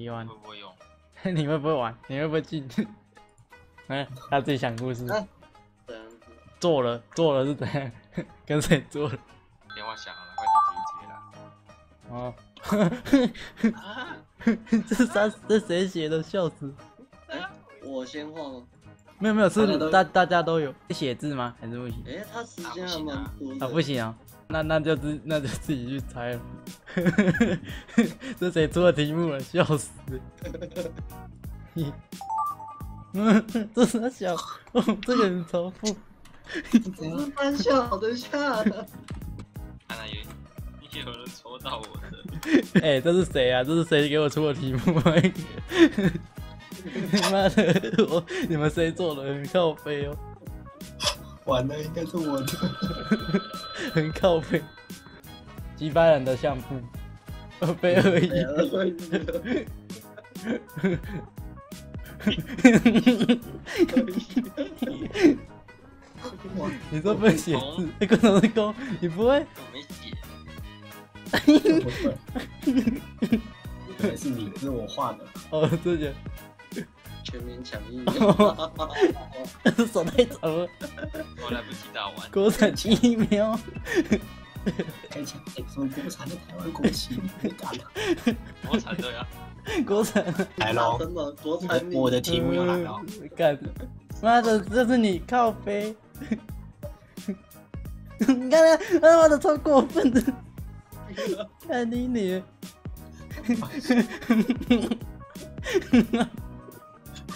1万。会不会用？你会不会玩？你会不会进？哎，他自己想故事。怎样子？做了是怎样？跟谁做了？电话响了，快点接一接啦。哦。这谁写的？笑死！我先画吗？没有，是大家都有写字吗？还是不行？哎，他时间还蛮多的。啊，不行啊。 那就自己去猜了，这谁出的题目了？笑死！这是他小，哦，这个很重复。这是翻小的下的。看来有人抽到我的。哎，这是谁啊？这是谁给我出的题目啊？妈的，你们谁做的？很靠北哦。 完了，应该是我的，很靠背，击败人的相簿，被恶意，你这不会写字，你可能是勾，你不会？我没写，不会，是你，是我画的，哦，这些。 全民抢一，手太长了，我来不及打完。国产疫苗，开枪！什么国产的台湾国旗？你打了？国产的呀，国产来喽！真的，国产。我的题目又来了，干！妈的，这是你靠背！你看他，妈的超过分的，看你脸。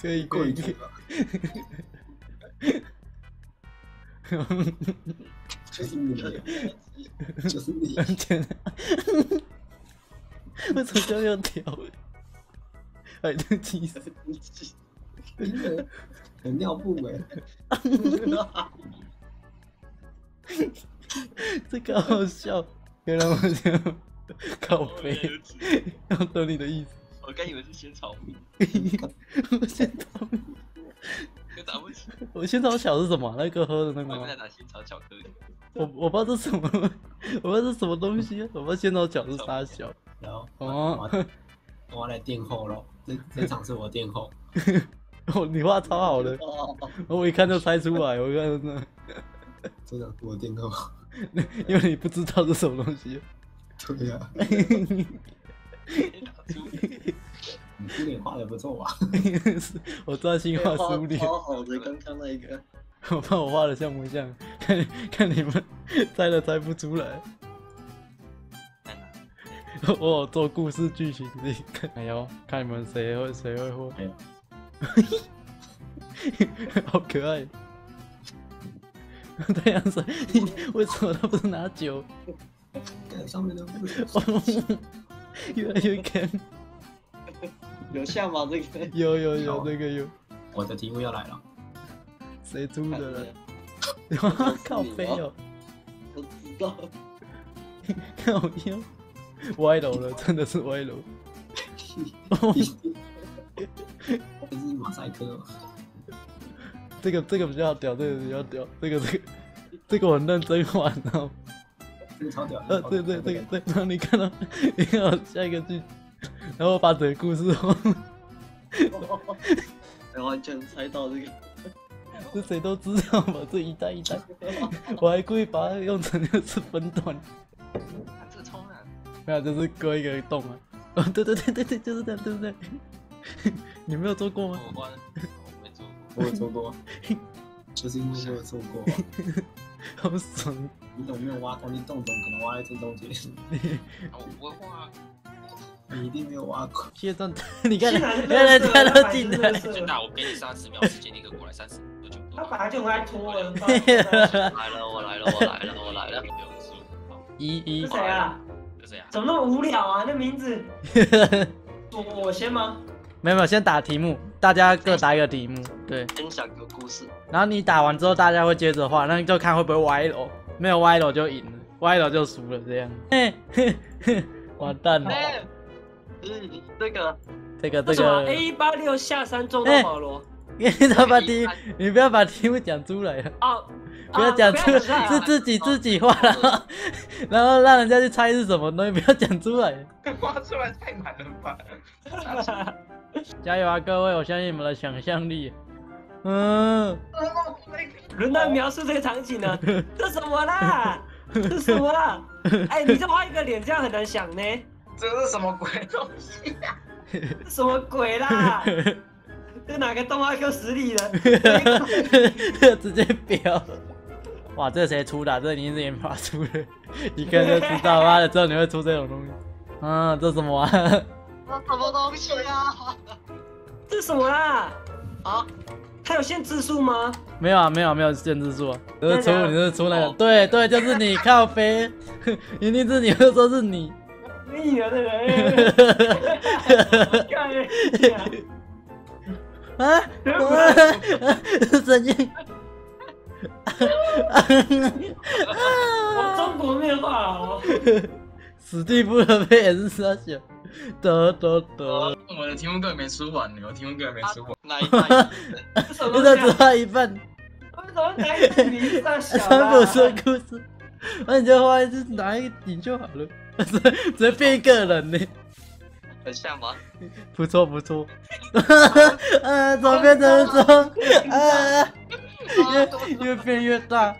可以，就是你，完全，为什么就要调？哎，这气死！很尿布哎，这个好笑，原来我就靠背，要懂你的意思。 我刚以为是仙草米，仙草米，我打不起。我仙草小是什么？那个喝的那个。我在打仙草巧克力。我不知道这什么，我不知道这什么东西。我不知道仙草小是啥小。然后哦，我来垫后喽，这场是我垫后。哦，你画超好的，我一看就猜出来，我一看真的。真的，我垫后，因为你不知道是什么东西。对呀。 你书脸画的不错吧？我专心画书脸，超好的，刚刚那一个。我怕我画的像不像？看你们猜都猜不出来。我有做故事剧情的，哎呦，看你们谁会画。好可爱。对呀，谁？为什么他不是拿酒？看上面的故事。 有，有像吗？这个有那个有。我的题目要来了，谁出的了？哇，靠背哦！我知道，靠腰，歪楼了，真的是歪楼。这是马赛克。这个比较屌，这个比较屌，这个我很认真玩哦。 对，然后你看到，你看到下一个剧，然后把整个故事，我完全猜到这个，这谁都知道嘛，这一代，我还故意把它用成就是分段，这个超难，没有，就是割一个洞啊，哦，对，就是这样，对不对？你没有做过吗？我没做过，我有做过，就是因为我有做过。 好爽！你有没有挖空？你洞总可能挖在正中间。我不会画，你一定没有挖空。现在你看，他进来，就打我给你30秒时间，你给我过来30秒。他本来就很爱拖人。我来了。一是谁啊？是谁啊？怎么那么无聊啊？那名字。我先吗？没有没有，先打题目，大家各打一个题目，对，分享个故事。然后你打完之后，大家会接着画，那就看会不会歪楼，没有歪楼就赢了，歪楼就输了这样。完蛋了。这个 A186 下山撞到保罗。你把题，你不要把题目讲出来了。哦。 不要讲出，是自己画，然后让人家去猜是什么东西，不要讲出来。画出来太难了吧！加油啊，各位！我相信你们的想象力。嗯。轮到描述这个场景了，这什么啦？这什么啦？哎，你这画一个脸，这样很难想呢。这是什么鬼东西呀？什么鬼啦？ 这哪个动画就实力了？直接飙！哇，这谁出的、啊？这一定是研发出的，一看就知道。妈的，之后你会出这种东西。啊，这什么啊？这什么东西啊？这什么啊？啊？它有限制数吗？没有啊，没有限制数啊。你是出那个？哦、对对，就是你靠飞，一定是你，又说是你。你啊，这人！ 啊！神经！我中国没话哦。史蒂夫的背也是傻笑，得。我的题目根本没出完，我题目根本没出完。哪一半？你都只画一半。为什么哪一集你傻笑？川普说故事，那你就画一次哪一集就好了。随便一个人呢。 很像吗？不错。怎么变成说越变越大？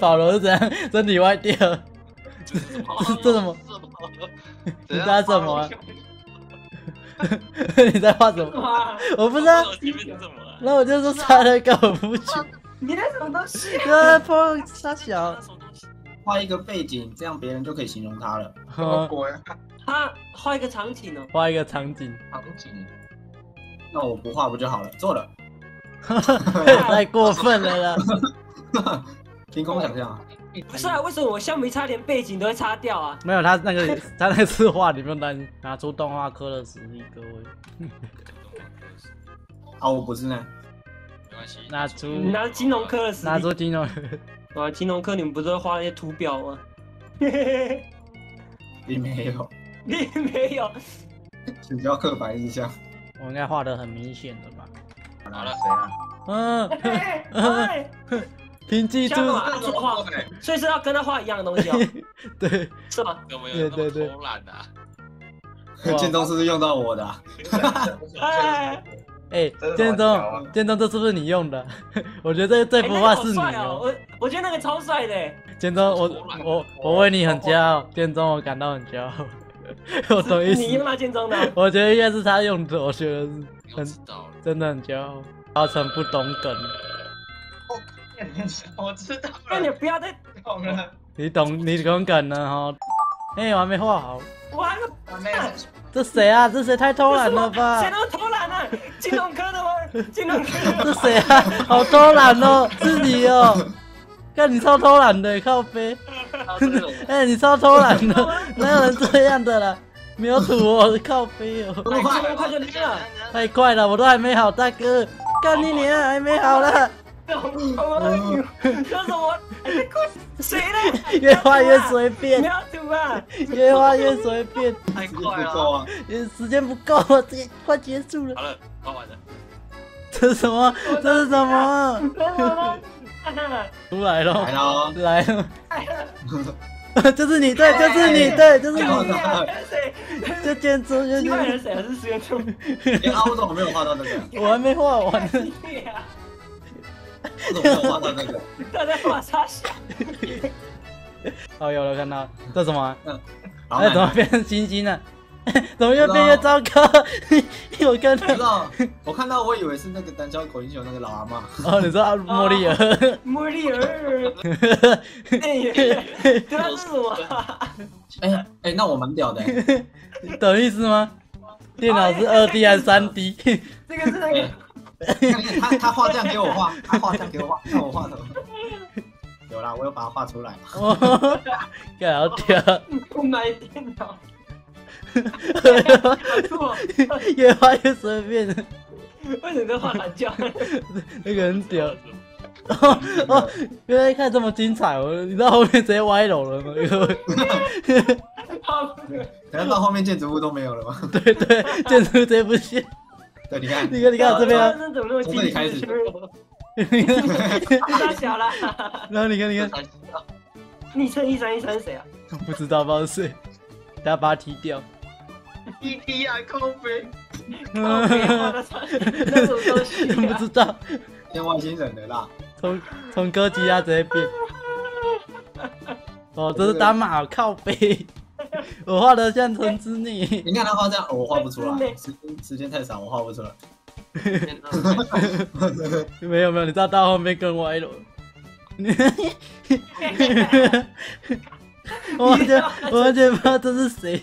保罗是怎样？身体歪掉？这什么？你在什么？你在画什么？我不知道。那我就说差了个我不去。你那什么东西？碰差小。画一个背景，这样别人就可以形容他了。好鬼。 他画一个场景哦，画一个场景，那我不画不就好了？做了，太过分了啦！凭空想象啊？不是啊，为什么我橡皮擦连背景都会擦掉啊？没有，他那个是画，你不用担心。拿出动画科的实力，各位。啊，我不是呢。没关系。拿出金融科的实力。拿出金融。哇，金融科你们不是会画那些图表吗？你没有。 你没有，请教刻板印象。我应该画的很明显的吧？拿了谁啊？嗯，凭记住这画，所以是要跟他画一样的东西啊？对，是吗？对，偷懒的。建中是不是用到我的？哎，建中，这是不是你用的？我觉得这幅画是你哦。我觉得那个超帅的。建中，我为你很骄傲，建中，我感到很骄傲。 我懂意思。你用他建中的？我觉得应该是他用的，我觉得是很，真的很骄傲。阿成不懂梗。我知道了。那你不要再懂了。你懂梗了哈。哎，我还没画好。我还没。这谁啊？这谁太偷懒了吧？谁都偷懒了。金融科的吗？金融科。这谁啊？好偷懒哦，是你哦。看你超偷懒的，靠背。 哎，你超偷懒的，哪有人这样的啦？秒土哦，靠飞哦！快就来了，太快了，我都还没好，大哥，干你娘，还没好了！说什么？谁呢？越画越随便，秒土啊！越画越随便，太快了，时间不够啊，这快结束了。好了，画完了。这是什么？ 出来了，来了，就是你，就建中，就外人谁还是建中？啊，我怎么没有画到那个？我还没画完呢。我怎么没有画到那个？他在画啥？哦，有了，看到这什么？哎，怎么变成星星了？怎么越变越糟糕？我看到，我以为是那个胆小狗英雄那个老阿妈。哦，你说莫莉尔？莫莉尔。对啊，是我。哎，那我蛮屌的。懂意思吗？电脑是2D 还是3D？ 这个是那个。他画这样给我画，看我画什么？有啦，我又把它画出来了。干好屌！我买电脑。越画越随便。为什么在画懒觉？那个很屌。哦，原来看这么精彩哦！你到后面直接歪楼了吗？难道后面建筑物都没有了吗？对对，建筑物直接不见。对，你看，你看这边啊，从这里开始。太小了。然后你看，昵称1313是谁啊？不知道，不知道是谁。等下把他踢掉。踢踢啊，靠背。不知道。变外星人的啦！从哥吉拉直接变。哦，这是丹马靠背。我画的像橙之内。你看他画这样，我画不出来，时间太少，我画不出来。没有没有，你知道到后面更歪了。我完全不知道这是谁。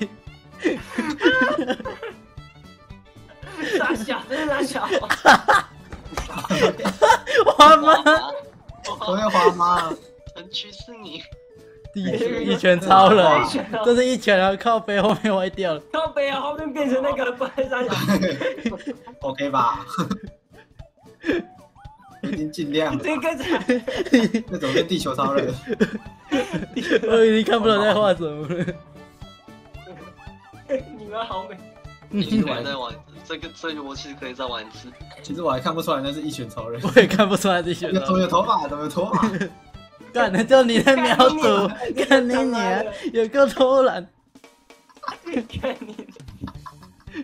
傻小，真是傻小。花妈，我要花妈，城区是你，一拳超了，这是一拳啊！靠背后面歪掉了，靠背啊，后面变成那个白山羊 ，OK 吧？已经尽量了，这个那种是地球超人，我已经看不懂在画什么了。你们好美。其实我还在玩这个，我其实可以再玩一次。其实我还看不出来那是一拳超人，我也看不出来是一拳超人。有头发？干的就你在描图，看你娘，有个偷懒。看你，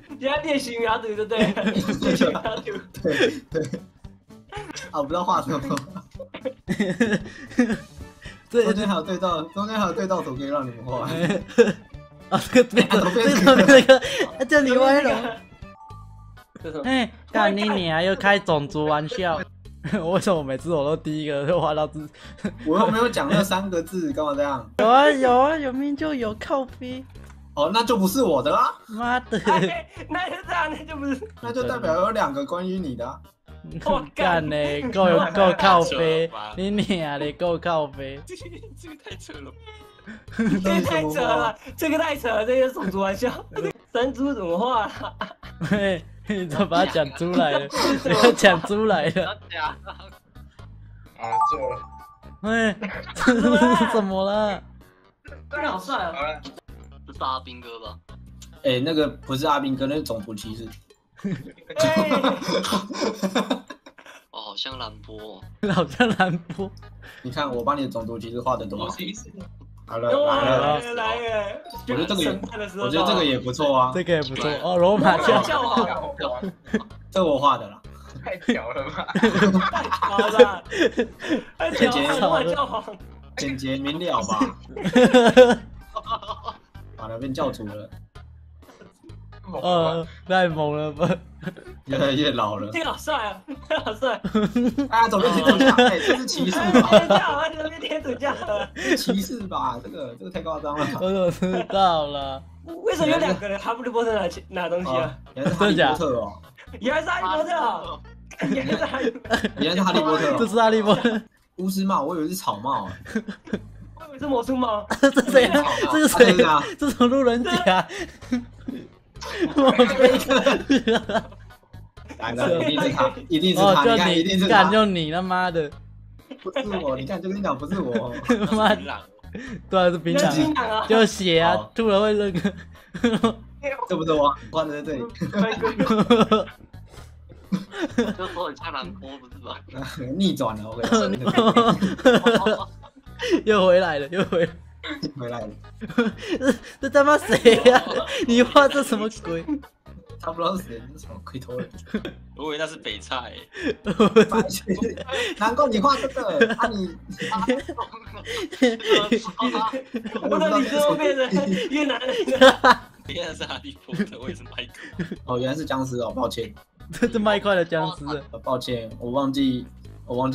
人家练习描图对不对？练习描图。对对。啊，我不知道画什么。中间还有对照图可以让你们画。啊，这个，你歪了。哎，干你娘！又开种族玩笑。为什么每次我都第一个就画到字？我又没有讲那3个字，干嘛这样？有啊，有命就有靠逼。哦，那就不是我的啦。妈的！那就这样，那就不是，那就代表有2个关于你的。我干嘞，够靠逼！你娘的，够靠逼！这个太扯了。这个太扯了，这是种族玩笑。神猪怎么画？嘿，你怎么把它讲出来了？讲出来了。啊，做了。哎，这是怎么了？真的好帅啊！这是阿兵哥吧？哎，那个不是阿兵哥，那是种族歧视。哦，好像兰波。好像兰波。你看，我把你的种族歧视画的多好。来了！我觉得这个也不错啊，这个也不错哦。罗马教皇，这我画的啦，太屌了吧！好了，简洁罗马教皇，简洁明了吧？好了，变教主了，太猛了吧！越来越老了，这个好帅啊，好帅！啊，走边天主教，这是歧视吧？走边天主教，歧视吧？这个太夸张了。我怎么知道了？为什么有2个人哈利波特拿东西啊？原来是哈利波特哦！原来是哈利波特！这是哈利波特巫师帽，我以为是草帽。我以为是魔术帽。这谁？这是谁啊？这是路人甲。我被个。一定是他，你看，一定是他，干就你他妈的，不是我，你看就跟你讲不是我，妈的，对，是槟榔，就血啊，吐了会那个，这不是我，关在这里，就说你太难播不是吧？逆转了，我跟你说，又回来了，这他妈谁呀？你画这什么鬼？他不知道是谁，是什么鬼头人？我以为那是北菜。难怪你画这个，啊你，我到你之后变成越南人。原来是哈利波特，我也是麦克。哦，原来是僵尸哦，抱歉。这是麦块的僵尸。抱歉，我忘记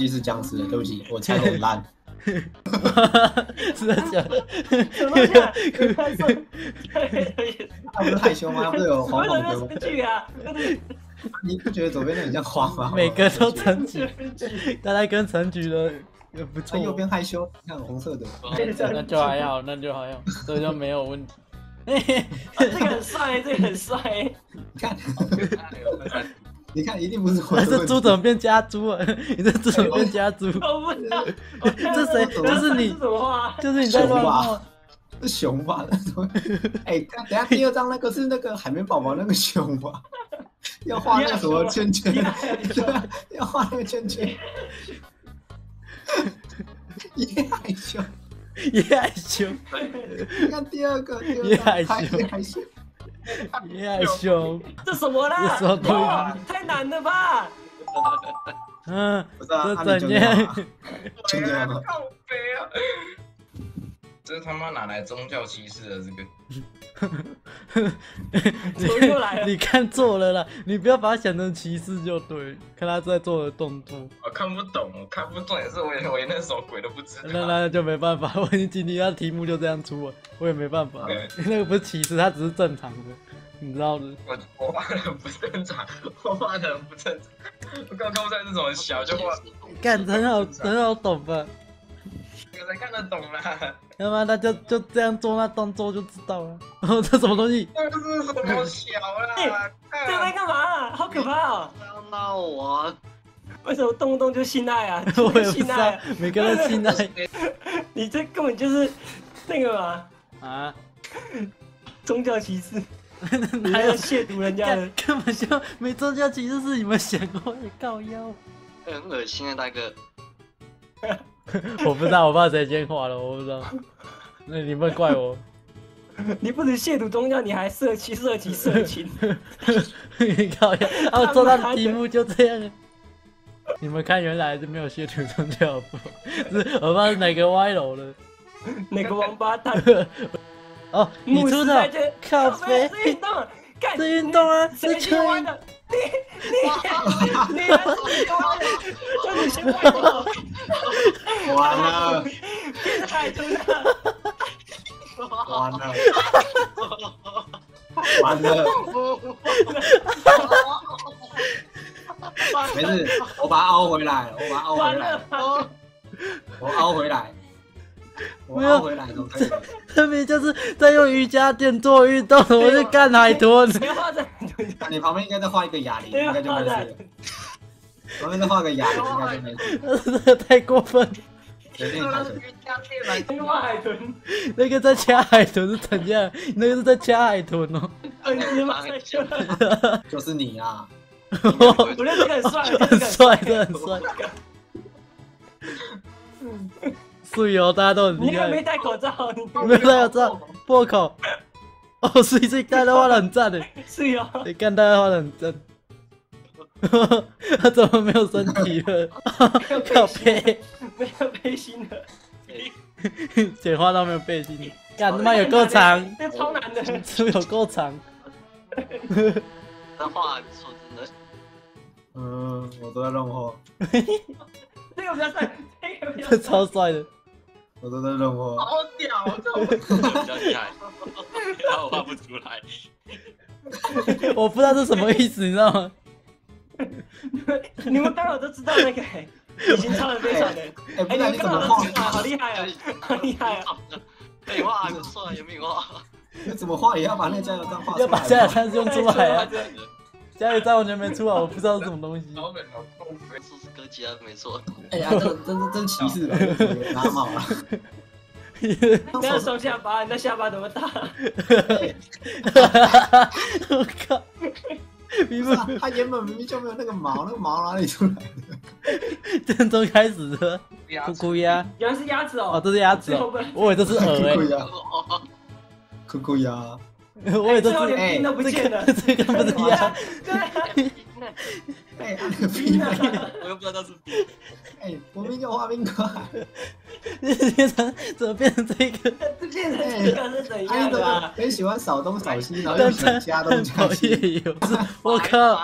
是僵尸了，对不起，我猜很烂。是在讲，他不是害羞吗？他不是有黄黄的吗？你不觉得左边那很像花吗？每个都橙橘，大家跟橙橘的也不错。右边害羞，你看红色的，那就还好，这就没有问题。这个很帅，这个很帅。你看，你看，一定不是我。这猪怎么变家猪了？你这猪怎么变家猪？我不知道。这谁？这是你？就是你在乱画。是熊吧？哎，看，等下第二张那个是那个海绵宝宝那个熊吧？要画那什么圈圈？要画那个圈圈。也害羞，也害羞。你看第二个，也害羞，也害羞，也害羞。这什么啦？太难了吧？嗯，这怎样？真的吗？靠北啊！这他妈哪来宗教歧视的这个？你看错了啦！你不要把它想成歧视就对，看他在做的动作。我看不懂，我看不懂也是我连那什么鬼都不知道。那就没办法，我已经今天他题目就这样出了，我也没办法。那个不是歧视，他只是正常的，你知道的。我画的很不正常，我画的很不正常。我刚刚在那种小就画，干很好，很好懂吧？有人看得懂啦，他妈的就这样做那动作就知道了。哦，这什么东西？这是什么小啦？这在干嘛？好可怕哦！不要闹我！为什么动不动就性爱啊？我也不知道，每个人都性爱。你这根本就是那个嘛啊！宗教歧视，还要亵渎人家的，根本就没宗教歧视是你们想过的告腰。很恶心啊，大哥。我不知道，我怕谁先画了，我不知道。那你不能怪我。你不止亵渎宗教，你还色情。你靠呀！我做到题目就这样。你们看，原来是没有亵渎宗教，我怕是哪个歪楼了，哪个王八蛋。哦，你出的靠背，是运动，是运动啊，是球。你先歪楼。完了！变态真的！完了！完了！没事，我把它凹回来，我把它凹回来，我凹回来，我凹回来都可以。这边就是在用瑜伽垫做运动，我是干海豚。你旁边应该再画一个哑铃，应该就没事。我们再画个哑铃，应该就没事。这个太过分了。那个在掐海豚是怎样？那个是在掐海豚哦。就是你啊！我觉得这个很帅，很帅，很帅。水哦，大家都很厉害。你没戴口罩，没戴口罩，破口。哦，水水大家画的很赞的。水哦，你看大家画的很赞。他怎么没有身体了？靠背，没有背心了。简化到没有背心，干他妈有够长，这超难的，是不是有够长？那画说真的，嗯，我都在乱画。这个比较帅，这个比较帅，超帅的，我都在乱画。好屌，这比较厉害，然后我画不出来，我不知道这什么意思，你知道吗？你们刚好都知道那个，已经超人非常的，哎，你们刚好都知道，好厉害啊，好厉害啊！废话还不错，有没有画？你怎么画也要把那加油站画出来，要把加油站用出来啊！加油站完全没出来，我不知道是什么东西。老本老公，说是哥吉拉没错。哎呀，真歧视了，拿毛了。你的双下巴，你的下巴怎么大？我靠！不是、啊，他原本明明就没有那个毛，那个毛哪里出来的？正宗开始的，酷酷鸭，原来是鸭子哦，哦，这是鸭子哦，我以为这是鹅哎，酷酷鸭，我以为这是哎，这个这个不是鸭，哎，冰啊，我又不知道这是冰，哎，我明叫花冰哥，怎么变成这个？这变成这个是怎样的啊？很喜欢少东少西，然后又喜欢加东加西。我靠！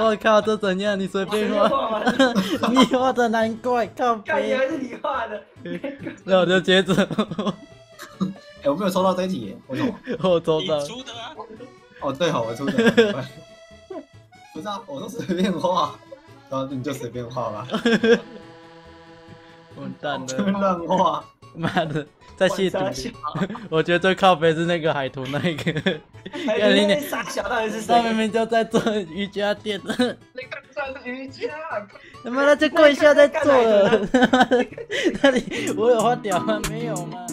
我靠！这怎样？你随便画，你画的难怪，靠北！感觉是你画的。那我就接着。哎，我没有抽到这题，我怎么？我抽到。你出的啊？哦，对哦，我出的。不是啊，我都随便画，然后你就随便画吧。完蛋了！乱画，妈的，在亵渎。我觉得最靠北是那个海豚那一个。海豚那傻小到底是谁？他明明就在做瑜伽垫。那个算是瑜伽。他妈的，再过一下再做了。那里我有花屌吗？没有吗？